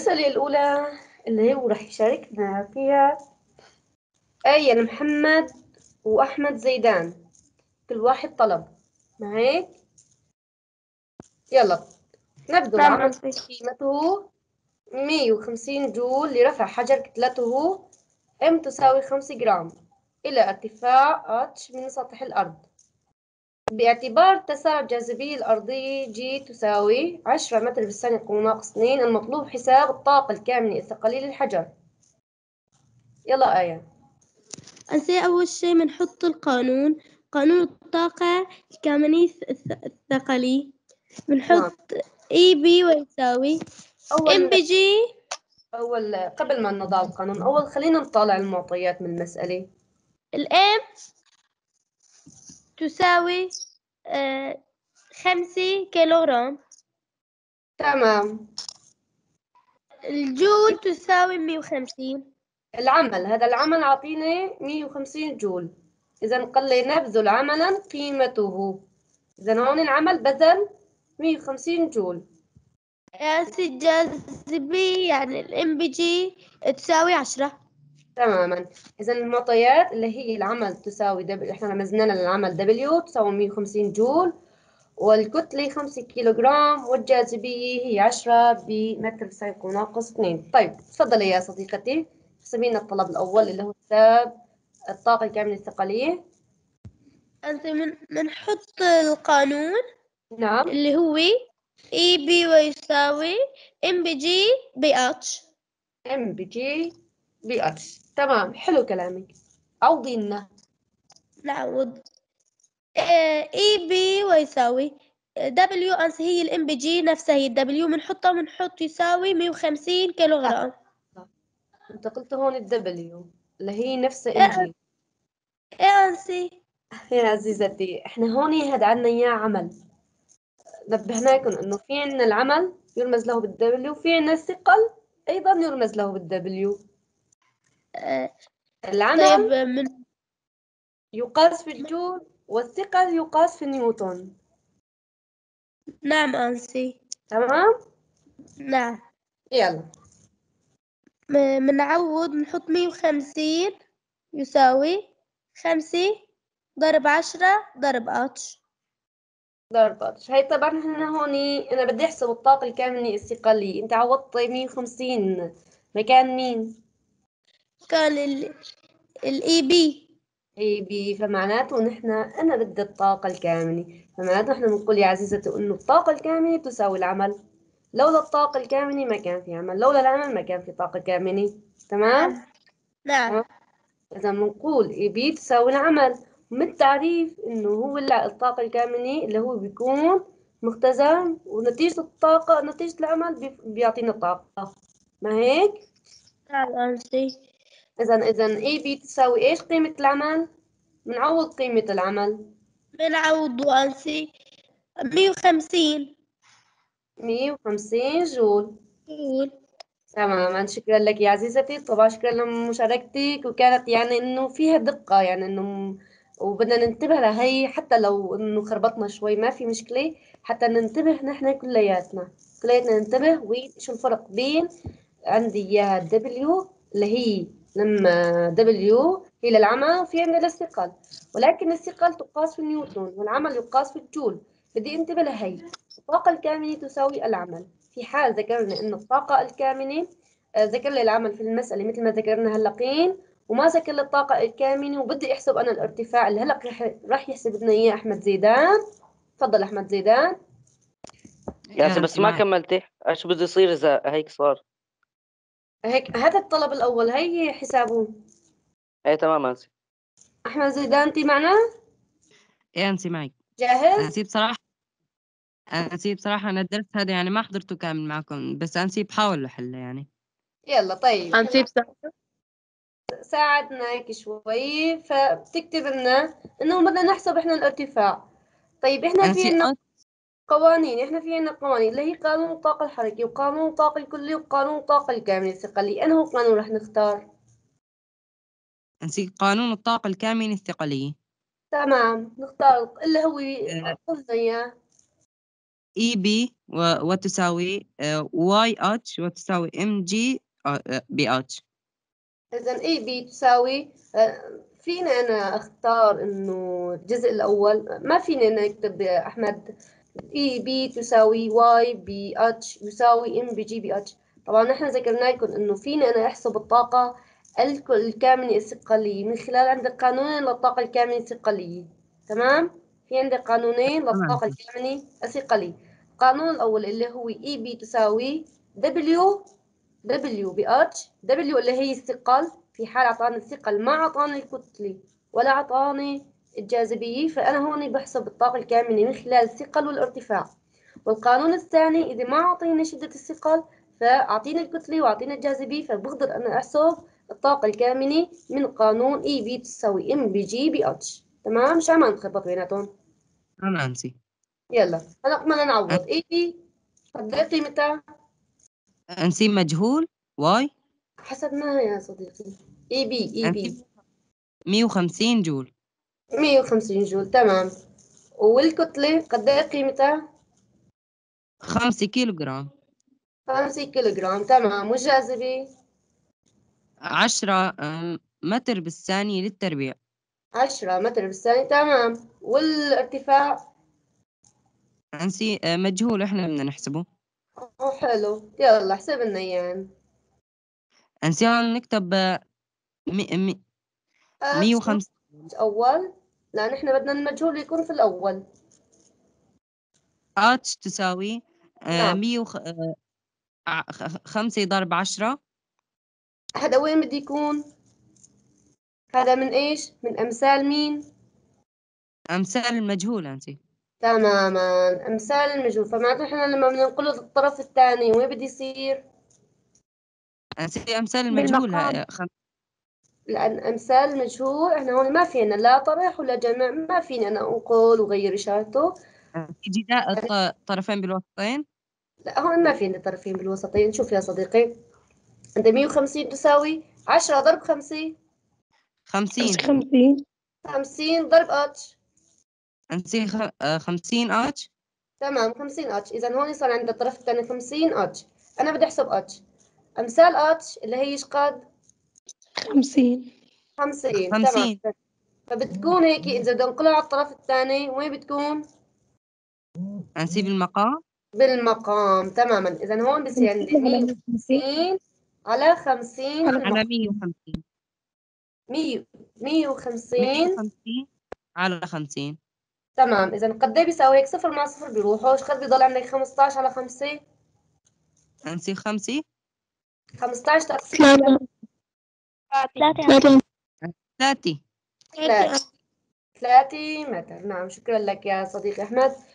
المسألة الأولى اللي هو راح يشاركنا فيها آية محمد وأحمد زيدان، كل واحد طلب، ما هيك؟ يلا نبدأ. العمل قيمته 150 جول لرفع حجر كتلته M تساوي 5 جرام إلى ارتفاع H من سطح الأرض، باعتبار تسارع الجاذبية الأرضية G تساوي 10 متر في الثانية ناقص 2. المطلوب حساب الطاقة الكامنة الثقلية للحجر. يلا آية. أول شيء بنحط القانون، قانون الطاقة الكامنة الثقلية، بنحط إي بي ويساوي ام بي جي. أول قبل ما نضع القانون، أول خلينا نطالع المعطيات من المسألة. الام تساوي 5 كيلوغرام. تمام. الجول تساوي 150. العمل، هذا العمل عطينا 150 جول، إذا قال لي نبذل عملا قيمته، إذا هون العمل بذل 150 جول. قياس الجاذبية يعني الام بي جي تساوي 10. تماما. إذا المعطيات اللي هي العمل تساوي احنا رمزنا للعمل دبليو تساوي 150 جول، والكتلة 5 كيلوغرام، والجاذبية هي 10 بمتر في ناقص 2. طيب تفضلي يا صديقتي، احسبي لنا الطلب الأول اللي هو حساب الطاقة الكامنة الثقلية. أنت بنحط القانون. نعم. اللي هو اي بي ويساوي ام بي جي بي اتش. ام بي جي بي اتش. تمام، حلو كلامك. عوضي لنا. نعوض. اي بي ويساوي دبليو، انس هي الام بي جي نفسها هي الدبليو، بنحطها بنحط يساوي 150 كيلوغرام. انت قلت هون الدبليو اللي هي نفسها ام جي. ايه انسي يا عزيزتي، احنا هون هاد عنا اياه عمل، نبهناكم انه في عنا العمل يرمز له بالدبليو، وفي عنا الثقل ايضا يرمز له بالدبليو. العمل من يقاس في الجول، والثقل يقاس في نيوتن. نعم انسي. تمام. نعم. يلا بنعوض، بنحط 150 يساوي 5 ضرب 10 ضرب اتش. ضرب اتش. هي طبعا احنا هوني انا بدي احسب الطاقة الكامنة الثقلية، انت عوضت 150 مكان مين؟ كان الاي بي. اي بي، فمعناته نحن انا بدي الطاقة الكامنة، فمعناته احنا بنقول يا عزيزتي انه الطاقة الكامنة تساوي العمل، لولا الطاقة الكامنة ما كان في عمل، لولا العمل ما كان في طاقة كامنة. تمام؟ نعم. اذا بنقول اي بي تساوي العمل، من التعريف انه هو الطاقة الكامنة اللي هو بيكون مختزن، ونتيجة الطاقة نتيجة العمل بيعطينا طاقة، ما هيك؟ نعم انسي. اذا اي بي تساوي ايش قيمة العمل؟ بنعوض قيمة العمل. بنعوضه انسي 150 جول. تماما، شكرا لك يا عزيزتي، طبعا شكرا لمشاركتك، وكانت يعني انه فيها دقة، يعني انه وبدنا ننتبه لهي، حتى لو انه خربطنا شوي ما في مشكله، حتى ننتبه نحن كلياتنا ننتبه وشو الفرق بين عندي اياها دبليو اللي هي لما دبليو هي للعمل، وفي عندنا للثقل، ولكن الثقل تقاس في نيوتن والعمل يقاس في الجول. بدي انتبه لهي، الطاقه الكامنه تساوي العمل، في حال ذكرنا انه الطاقه الكامنه ذكر لي العمل في المساله مثل ما ذكرنا هلقين، وما ذكر لي الطاقة الكامنة، وبدي أحسب أنا الارتفاع اللي هلأ راح يحسب لنا إياه أحمد زيدان. تفضل أحمد زيدان. ياسر بس ما كملتي، إيش بده يصير إذا هيك صار؟ هيك هذا الطلب الأول هي حسابه. إيه تمام أنسي. أحمد زيدان أنت معنا؟ إيه أنسي معي. جاهز؟ أنسي بصراحة أنا الدرس هذا يعني ما حضرته كامل معكم، بس أنسي بحاول أحله يعني. يلا طيب. أنسي بصراحة ساعدنا هيك شوي، فبتكتب لنا انه بدنا نحسب احنا الارتفاع. طيب احنا في عنا قوانين، اللي هي قانون الطاقة الحركية، وقانون الطاقة الكلية، وقانون الطاقة الكامنة الثقلية. انه قانون رح نختار؟ نسيت قانون الطاقة الكامنة الثقلية. تمام، نختار اللي هو قلنا اياه. اي بي وتساوي واي اتش وتساوي ام جي بي اتش. إذا اي بي تساوي فينا أنا أختار إنه الجزء الأول، ما فينا أنا أكتب أحمد اي بي تساوي واي بي اتش يساوي ام بي جي بي اتش. طبعا نحن ذكرنا لكم إنه فينا أنا أحسب الطاقة الكامنة الثقلية من خلال عندك قانونين للطاقة الكامنة الثقلية، تمام؟ في عندك قانونين للطاقة الكامنة الثقلية. القانون الأول اللي هو اي بي تساوي دبليو بي اتش، دبليو اللي هي الثقل، في حال عطاني الثقل ما عطاني الكتلة ولا عطاني الجاذبية، فأنا هون بحسب الطاقة الكامنة من خلال الثقل والارتفاع. والقانون الثاني إذا ما أعطيني شدة الثقل فأعطيني الكتلة وأعطيني الجاذبية، فبقدر أنا أحسب الطاقة الكامنة من قانون اي بي تساوي ام بي جي بي اتش، تمام؟ مش عم نتخبط بيناتهم. عم انسي. يلا هلا بدنا نعوض اي بي قديه قيمتها؟ انسي مجهول واي حسب ما يا صديقي اي بي 150 جول 150 جول، تمام. والكتلة قديه قيمتها؟ 5 كيلو جرام 5 كيلو جرام، تمام. والجاذبية 10 متر بالثانية للتربيع 10 متر بالثانية، تمام. والارتفاع نسي مجهول، احنا بدنا نحسبه. حلو، يلا حسب لنا اياه. نسي هون نكتب 150 اول، لان احنا بدنا المجهول يكون في الاول. اتش تساوي 5 ضرب 10. هذا وين بدي يكون؟ هذا من ايش؟ من امثال مين؟ امثال المجهول انت. تماما، امثال المجهول، فمعناته احنا لما بننقله للطرف الثاني وين بدي يصير؟ انت امثال المجهول امثال المجهول احنا هون ما فينا لا طرح ولا جمع، ما فيني انا انقل وغير اشارته. جداء الطرفين بالوسطين؟ لا هون ما فينا طرفين بالوسطين. شوف يا صديقي، أنت 150 تساوي 10 ضرب 5 50 ضرب اتش أنسي 50 اتش، تمام. 50 اتش، إذا هون صار عند الطرف الثاني 50 اتش. أنا بدي أحسب اتش، أمثال اتش اللي هي إيش قد؟ 50 تمام. فبتكون هيك إذا بدي أنقلها على الطرف الثاني وين بتكون؟ أنسي بالمقام تماما. إذا هون بصير عندي 150 على 50 على 150 على 50، تمام. إذا قد إيه بيساوي هيك؟ صفر مع صفر بيروحوا، إيش قد بيضل عندك 15 على 5؟ أنسي 15 تقسيم 3 متر، نعم. شكرا لك يا صديقي أحمد.